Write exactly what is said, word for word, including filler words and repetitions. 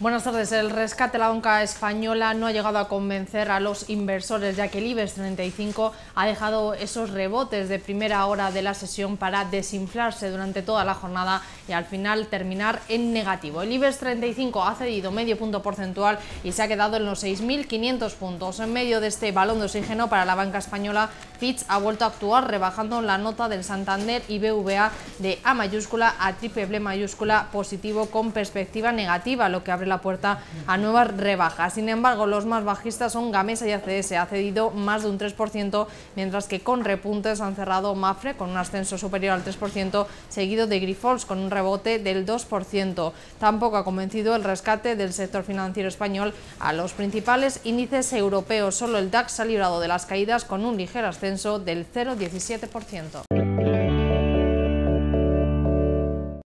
Buenas tardes. El rescate a la banca española no ha llegado a convencer a los inversores, ya que el IBEX treinta y cinco ha dejado esos rebotes de primera hora de la sesión para desinflarse durante toda la jornada y al final terminar en negativo. El IBEX treinta y cinco ha cedido medio punto porcentual y se ha quedado en los seis mil quinientos puntos. En medio de este balón de oxígeno para la banca española, Fitch ha vuelto a actuar rebajando la nota del Santander y B B V A de A mayúscula a triple B mayúscula positivo con perspectiva negativa, lo que abre la puerta a nuevas rebajas. Sin embargo, los más bajistas son Gamesa y A C S, ha cedido más de un tres por ciento, mientras que con repuntes han cerrado Mapfre con un ascenso superior al tres por ciento, seguido de Grifols con un rebote del dos por ciento. Tampoco ha convencido el rescate del sector financiero español a los principales índices europeos. Solo el DAX se ha librado de las caídas con un ligero ascenso del cero coma diecisiete por ciento.